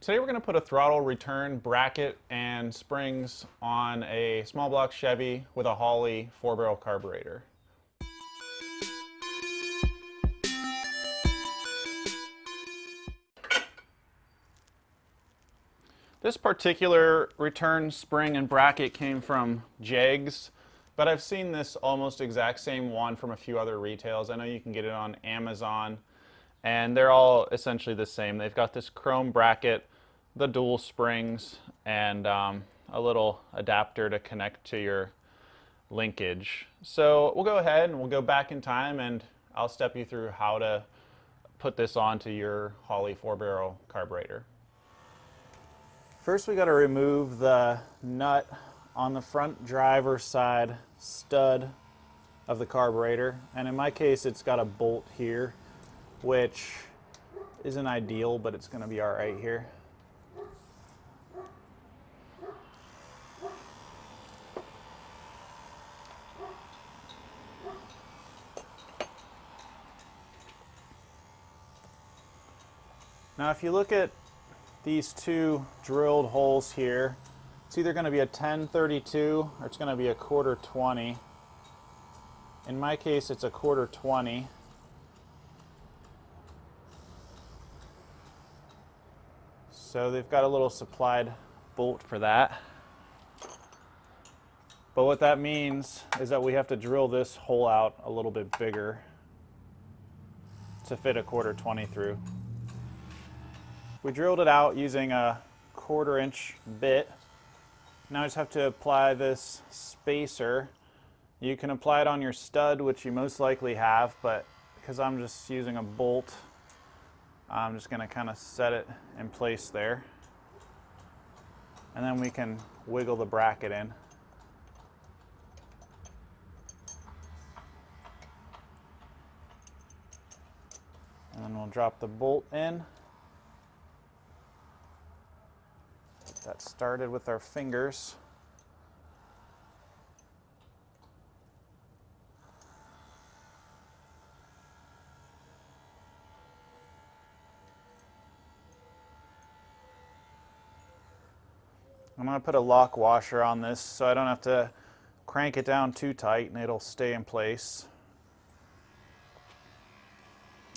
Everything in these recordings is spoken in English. Today we're going to put a throttle return bracket and springs on a small block Chevy with a Holley 4-barrel carburetor. This particular return spring and bracket came from JEGS, but I've seen this almost exact same one from a few other retails. I know you can get it on Amazon, and they're all essentially the same. They've got this chrome bracket, the dual springs, and a little adapter to connect to your linkage. So we'll go ahead and we'll go back in time, and I'll step you through how to put this onto your Holley 4-barrel carburetor. First, we got to remove the nut on the front driver side stud of the carburetor, and in my case it's got a bolt here, which isn't ideal, but it's going to be all right here. Now if you look at these two drilled holes here, it's either going to be a 10-32 or it's going to be a 1/4-20. In my case it's a 1/4-20. So they've got a little supplied bolt for that. But what that means is that we have to drill this hole out a little bit bigger to fit a 1/4-20 through. We drilled it out using a 1/4-inch bit. Now I just have to apply this spacer. You can apply it on your stud, which you most likely have, but because I'm just using a bolt, I'm just going to kind of set it in place there. And then we can wiggle the bracket in. And then we'll drop the bolt in. That started with our fingers. I'm going to put a lock washer on this so I don't have to crank it down too tight and it'll stay in place.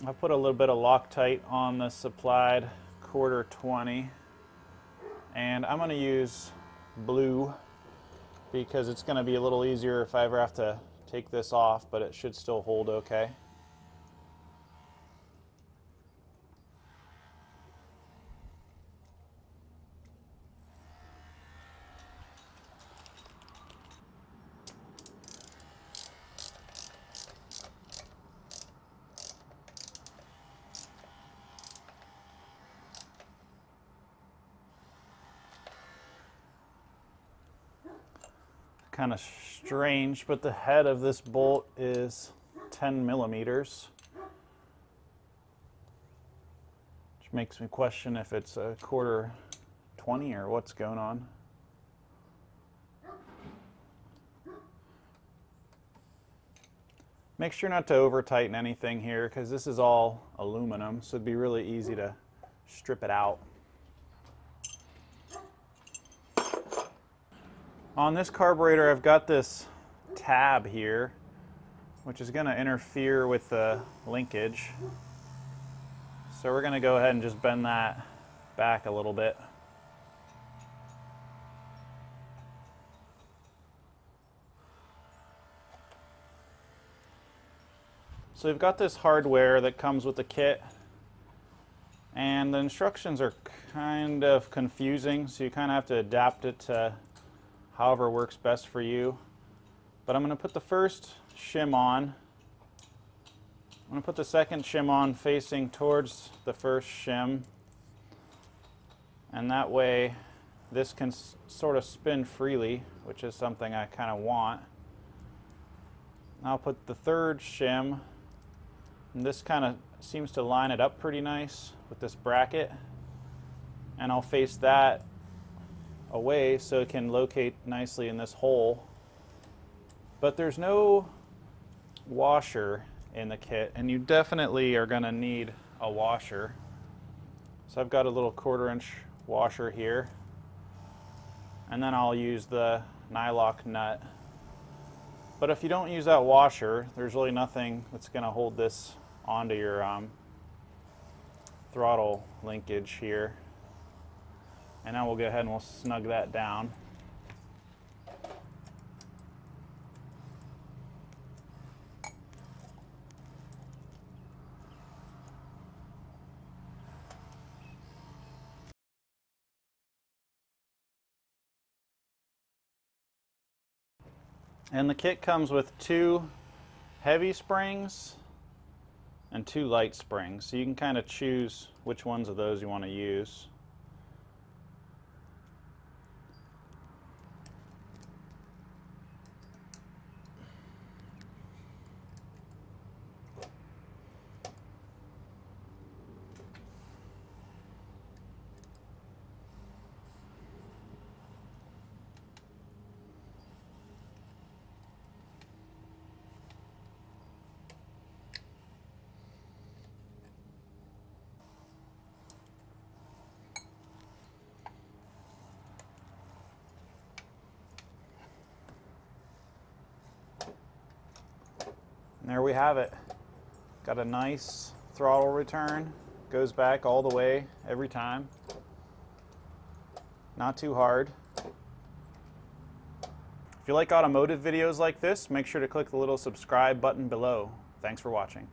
I'll put a little bit of Loctite on the supplied 1/4-20. And I'm going to use blue because it's going to be a little easier if I ever have to take this off, but it should still hold okay. Kind of strange, but the head of this bolt is 10 millimeters, which makes me question if it's a 1/4-20 or what's going on. Make sure not to over tighten anything here because this is all aluminum, so it'd be really easy to strip it out. On this carburetor, I've got this tab here, which is going to interfere with the linkage. So we're going to go ahead and just bend that back a little bit. So we've got this hardware that comes with the kit, and the instructions are kind of confusing, so you kind of have to adapt it to however works best for you. But I'm going to put the first shim on. I'm going to put the second shim on facing towards the first shim, and that way this can sort of spin freely, which is something I kind of want. And I'll put the third shim, and this kind of seems to line it up pretty nice with this bracket, and I'll face that away so it can locate nicely in this hole. But there's no washer in the kit, and you definitely are going to need a washer. So I've got a little 1/4-inch washer here, and then I'll use the nylock nut. But if you don't use that washer, there's really nothing that's going to hold this onto your throttle linkage here. And now we'll go ahead and we'll snug that down. And the kit comes with 2 heavy springs and 2 light springs. So you can kind of choose which ones of those you want to use. And there we have it. Got a nice throttle return. Goes back all the way every time. Not too hard. If you like automotive videos like this, make sure to click the little subscribe button below. Thanks for watching.